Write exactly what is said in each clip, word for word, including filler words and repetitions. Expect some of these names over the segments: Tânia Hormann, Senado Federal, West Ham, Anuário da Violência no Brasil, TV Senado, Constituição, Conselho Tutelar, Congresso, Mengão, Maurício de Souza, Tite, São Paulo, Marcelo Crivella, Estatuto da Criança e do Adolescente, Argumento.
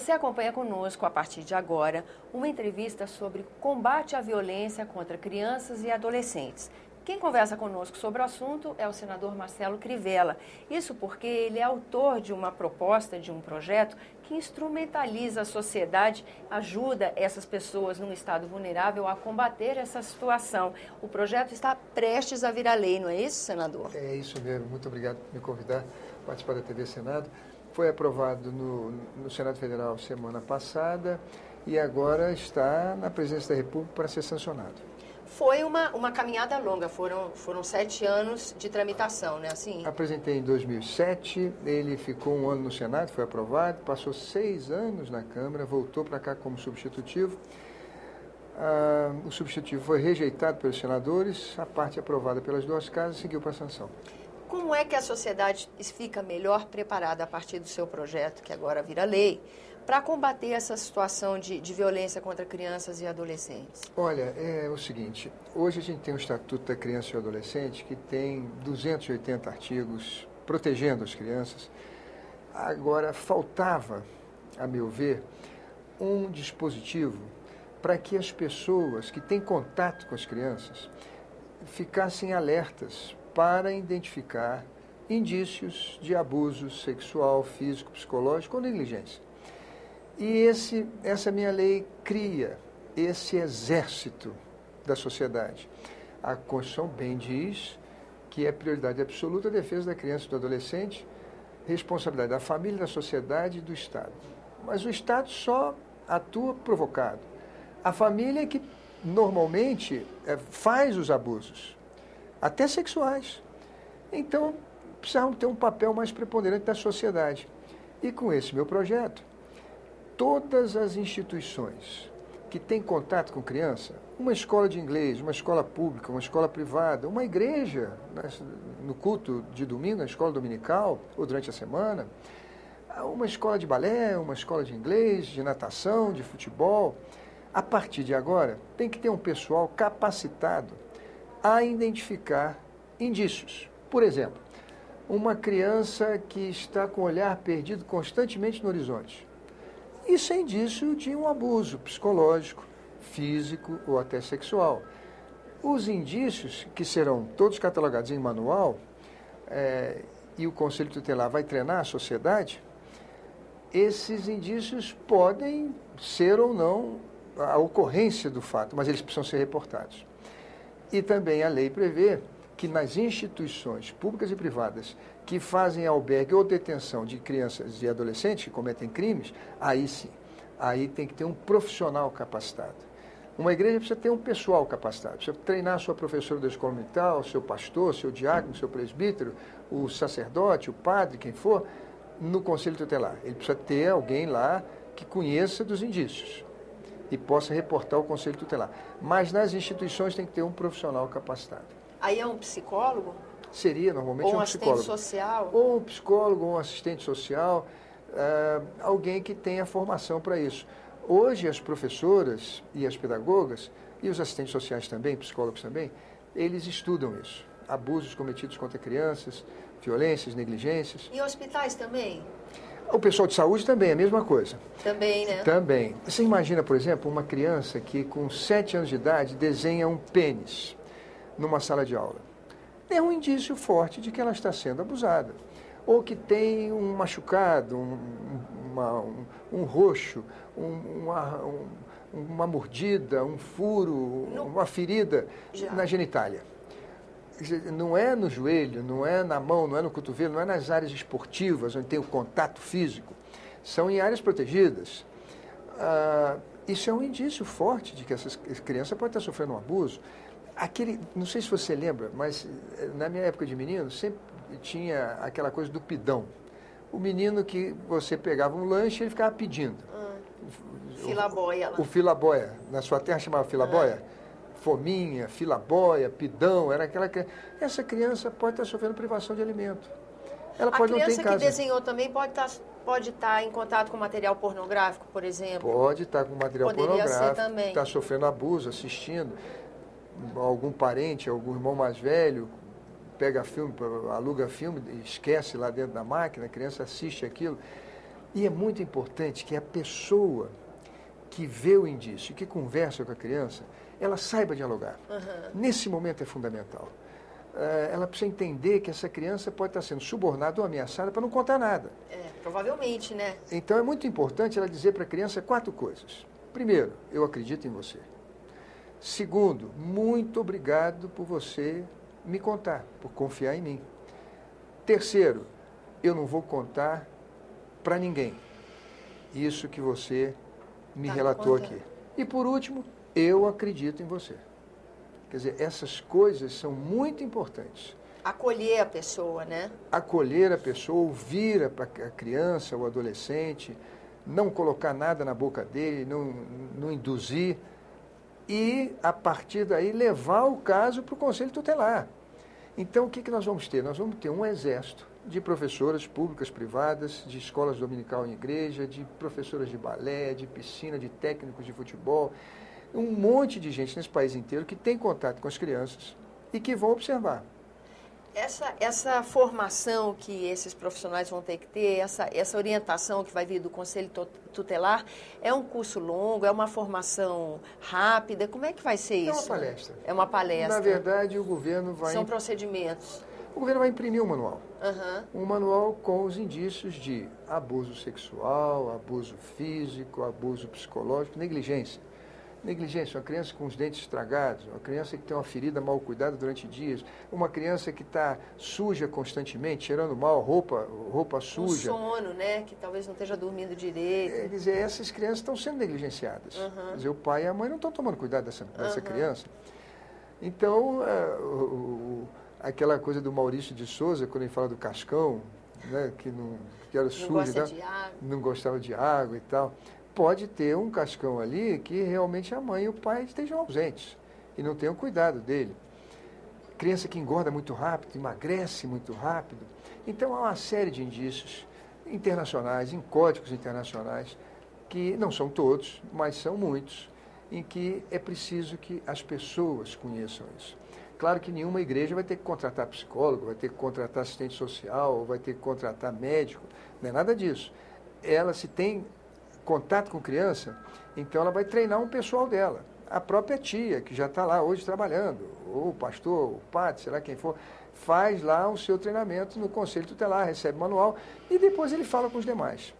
Você acompanha conosco, a partir de agora, uma entrevista sobre combate à violência contra crianças e adolescentes. Quem conversa conosco sobre o assunto é o senador Marcelo Crivella. Isso porque ele é autor de uma proposta, de um projeto que instrumentaliza a sociedade, ajuda essas pessoas num estado vulnerável a combater essa situação. O projeto está prestes a virar lei, não é isso, senador? É isso mesmo. Muito obrigado por me convidar a participar da T V Senado. Foi aprovado no, no Senado Federal semana passada e agora está na Presidência da República para ser sancionado. Foi uma, uma caminhada longa, foram, foram sete anos de tramitação, né? Assim? Apresentei em dois mil e sete, ele ficou um ano no Senado, foi aprovado, passou seis anos na Câmara, voltou para cá como substitutivo. Ah, o substitutivo foi rejeitado pelos senadores, a parte aprovada pelas duas casas seguiu para a sanção. Como é que a sociedade fica melhor preparada a partir do seu projeto, que agora vira lei, para combater essa situação de, de violência contra crianças e adolescentes? Olha, é o seguinte, hoje a gente tem o Estatuto da Criança e do Adolescente, que tem duzentos e oitenta artigos protegendo as crianças. Agora, faltava, a meu ver, um dispositivo para que as pessoas que têm contato com as crianças ficassem alertas para identificar indícios de abuso sexual, físico, psicológico ou negligência. E esse, essa minha lei cria esse exército da sociedade. A Constituição bem diz que é prioridade absoluta a defesa da criança e do adolescente, responsabilidade da família, da sociedade e do Estado. Mas o Estado só atua provocado. A família é que normalmente faz os abusos, até sexuais. Então, precisavam ter um papel mais preponderante da sociedade. E com esse meu projeto, todas as instituições que têm contato com criança, uma escola de inglês, uma escola pública, uma escola privada, uma igreja, no culto de domingo, na escola dominical, ou durante a semana, uma escola de balé, uma escola de inglês, de natação, de futebol, a partir de agora, tem que ter um pessoal capacitado a identificar indícios. Por exemplo, uma criança que está com o olhar perdido constantemente no horizonte. Isso é indício de um abuso psicológico, físico ou até sexual. Os indícios, que serão todos catalogados em manual, é, e o Conselho Tutelar vai treinar a sociedade, esses indícios podem ser ou não a ocorrência do fato, mas eles precisam ser reportados. E também a lei prevê que nas instituições públicas e privadas que fazem albergue ou detenção de crianças e adolescentes que cometem crimes, aí sim, aí tem que ter um profissional capacitado. Uma igreja precisa ter um pessoal capacitado, precisa treinar a sua professora da escola militar, o seu pastor, o seu diácono, o seu presbítero, o sacerdote, o padre, quem for, no Conselho Tutelar. Ele precisa ter alguém lá que conheça dos indícios e possa reportar ao Conselho Tutelar. Mas nas instituições tem que ter um profissional capacitado. Aí é um psicólogo? Seria, normalmente, ou um psicólogo. Ou um assistente social? Ou um psicólogo, ou um assistente social, uh, alguém que tenha formação para isso. Hoje, as professoras e as pedagogas, e os assistentes sociais também, psicólogos também, eles estudam isso. Abusos cometidos contra crianças, violências, negligências. E hospitais também? O pessoal de saúde também é a mesma coisa. Também, né? Também. Você imagina, por exemplo, uma criança que com sete anos de idade desenha um pênis numa sala de aula. É um indício forte de que ela está sendo abusada. Ou que tem um machucado, um, uma, um, um roxo, um, uma, um, uma mordida, um furo, não. uma ferida Já. na genitália. Não é no joelho, não é na mão, não é no cotovelo, não é nas áreas esportivas, onde tem o contato físico. São em áreas protegidas. Ah, isso é um indício forte de que essa criança pode estar sofrendo um abuso. Aquele, não sei se você lembra, mas na minha época de menino, sempre tinha aquela coisa do pidão. O menino que você pegava um lanche, ele ficava pedindo. Hum, filaboia. Lá. O, o filaboia. Na sua terra chamava filaboia? Hum. Fominha, filaboia, pidão, era aquela criança. Essa criança pode estar sofrendo privação de alimento. Ela pode não ter em casa. A criança que desenhou também pode estar, pode estar em contato com material pornográfico, por exemplo? Pode estar com material pornográfico. Poderia ser também. Está sofrendo abuso, assistindo. Algum parente, algum irmão mais velho, pega filme, aluga filme, esquece lá dentro da máquina, a criança assiste aquilo. E é muito importante que a pessoa que vê o indício, que conversa com a criança, ela saiba dialogar. Uhum. Nesse momento é fundamental. Ela precisa entender que essa criança pode estar sendo subornada ou ameaçada para não contar nada. É, provavelmente, né? Então é muito importante ela dizer para a criança quatro coisas. Primeiro, eu acredito em você. Segundo, muito obrigado por você me contar, por confiar em mim. Terceiro, eu não vou contar para ninguém isso que você me tá relatou contando aqui. E por último, eu acredito em você. Quer dizer, essas coisas são muito importantes. Acolher a pessoa, né? Acolher a pessoa, ouvir a criança, o adolescente, não colocar nada na boca dele, não, não induzir. E, a partir daí, levar o caso para o Conselho Tutelar. Então, o que, que nós vamos ter? Nós vamos ter um exército de professoras públicas, privadas, de escolas dominical em igreja, de professoras de balé, de piscina, de técnicos de futebol. Um monte de gente nesse país inteiro que tem contato com as crianças e que vão observar. Essa, essa formação que esses profissionais vão ter que ter, essa, essa orientação que vai vir do Conselho Tutelar, é um curso longo, é uma formação rápida? Como é que vai ser isso? É uma palestra. É uma palestra. Na verdade, o governo vai... São procedimentos. O governo vai imprimir um manual. Uhum. Um manual com os indícios de abuso sexual, abuso físico, abuso psicológico, negligência. Negligência, uma criança com os dentes estragados, uma criança que tem uma ferida mal cuidada durante dias, uma criança que está suja constantemente, cheirando mal, roupa, roupa suja. Um sono, né? Que talvez não esteja dormindo direito. É, quer dizer, essas crianças estão sendo negligenciadas. Uhum. Quer dizer, o pai e a mãe não estão tomando cuidado dessa, dessa uhum. criança. Então, a, o, aquela coisa do Maurício de Souza, quando ele fala do cascão, né? Que, não, que era não sujo, gosta de água. Não gostava de água e tal. Pode ter um cascão ali que realmente a mãe e o pai estejam ausentes e não tenham cuidado dele. Criança que engorda muito rápido, emagrece muito rápido. Então, há uma série de indícios internacionais, em códigos internacionais, que não são todos, mas são muitos, em que é preciso que as pessoas conheçam isso. Claro que nenhuma igreja vai ter que contratar psicólogo, vai ter que contratar assistente social, vai ter que contratar médico, não é nada disso. Ela se tem... contato com criança, então ela vai treinar um pessoal dela. A própria tia, que já está lá hoje trabalhando, ou o pastor, o padre, sei lá quem for, faz lá o seu treinamento no Conselho Tutelar, recebe o manual e depois ele fala com os demais.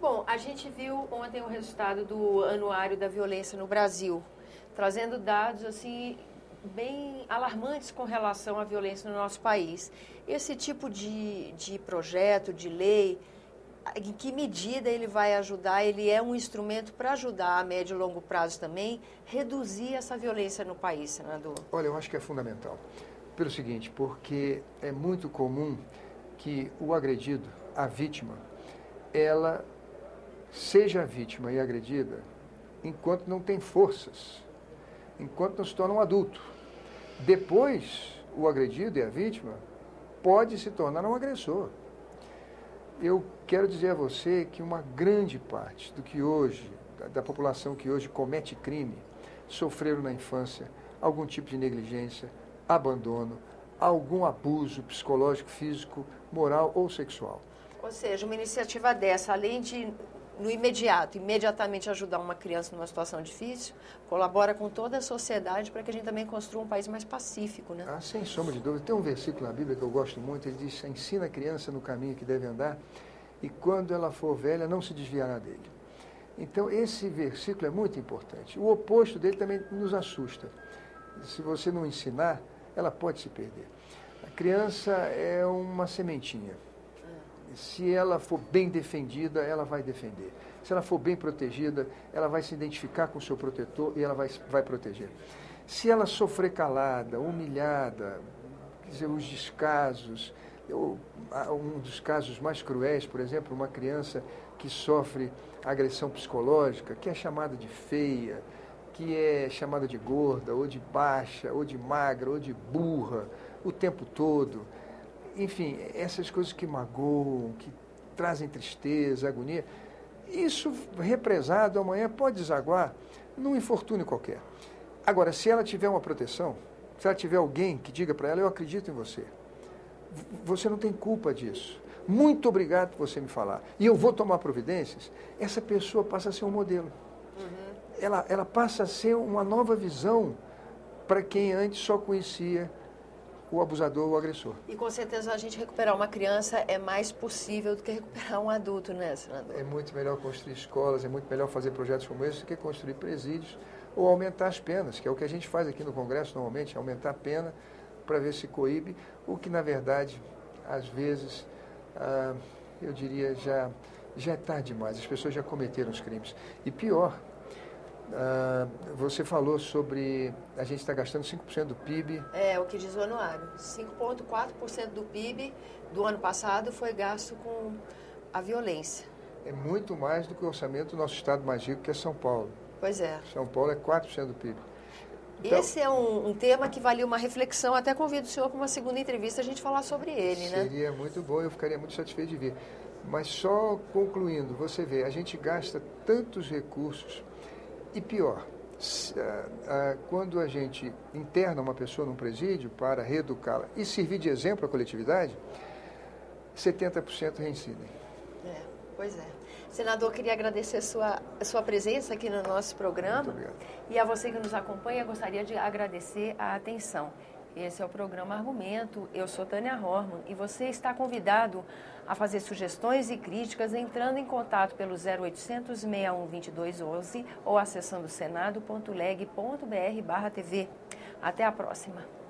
Bom, a gente viu ontem o resultado do Anuário da Violência no Brasil, trazendo dados assim bem alarmantes com relação à violência no nosso país. Esse tipo de, de projeto, de lei... Em que medida ele vai ajudar, ele é um instrumento para ajudar a médio e longo prazo também, reduzir essa violência no país, senador? Olha, eu acho que é fundamental. Pelo seguinte, porque é muito comum que o agredido, a vítima, ela seja vítima e agredida enquanto não tem forças, enquanto não se torna um adulto. Depois, o agredido e a vítima pode se tornar um agressor. Eu quero dizer a você que uma grande parte do que hoje, da população que hoje comete crime, sofreram na infância algum tipo de negligência, abandono, algum abuso psicológico, físico, moral ou sexual. Ou seja, uma iniciativa dessa, além de, no imediato, imediatamente ajudar uma criança numa situação difícil, colabora com toda a sociedade para que a gente também construa um país mais pacífico, né? Ah, sem sombra de dúvida. Tem um versículo na Bíblia que eu gosto muito, ele diz, ensina a criança no caminho que deve andar e quando ela for velha não se desviará dele. Então, esse versículo é muito importante. O oposto dele também nos assusta. Se você não ensinar, ela pode se perder. A criança é uma sementinha. Se ela for bem defendida, ela vai defender. Se ela for bem protegida, ela vai se identificar com o seu protetor e ela vai, vai proteger. Se ela sofrer calada, humilhada, quer dizer, os descasos, eu, um dos casos mais cruéis, por exemplo, uma criança que sofre agressão psicológica, que é chamada de feia, que é chamada de gorda, ou de baixa, ou de magra, ou de burra, o tempo todo... Enfim, essas coisas que magoam, que trazem tristeza, agonia, isso represado amanhã pode desaguar num infortúnio qualquer. Agora, se ela tiver uma proteção, se ela tiver alguém que diga para ela, eu acredito em você, você não tem culpa disso. muito obrigado por você me falar, e eu vou tomar providências, essa pessoa passa a ser um modelo. Uhum. Ela, ela passa a ser uma nova visão para quem antes só conhecia o abusador ou o agressor. E com certeza a gente recuperar uma criança é mais possível do que recuperar um adulto, né, senador? É muito melhor construir escolas, é muito melhor fazer projetos como esse do que construir presídios ou aumentar as penas, que é o que a gente faz aqui no Congresso normalmente, aumentar a pena para ver se coíbe, o que na verdade, às vezes, ah, eu diria, já, já é tarde demais, as pessoas já cometeram os crimes. E pior, ah, você falou sobre a gente está gastando cinco por cento do P I B. É, o que diz o Anuário, cinco vírgula quatro por cento do P I B do ano passado foi gasto com a violência. É muito mais do que o orçamento do nosso estado mais rico, que é São Paulo. Pois é. São Paulo é quatro por cento do P I B. Então, esse é um, um tema que valia uma reflexão, até convido o senhor para uma segunda entrevista a gente falar sobre ele, né? Seria muito bom, eu ficaria muito satisfeito de ver. Mas só concluindo, você vê, a gente gasta tantos recursos e pior, quando a gente interna uma pessoa num presídio para reeducá-la e servir de exemplo à coletividade, setenta por cento reincidem. É, pois é. Senador, queria agradecer a sua, a sua presença aqui no nosso programa. Muito obrigado. E a você que nos acompanha, gostaria de agradecer a atenção. Esse é o programa Argumento, eu sou Tânia Hormann e você está convidado a fazer sugestões e críticas entrando em contato pelo zero oitocentos, seis um, dois dois um um ou acessando senado ponto leg ponto br barra T V. Até a próxima.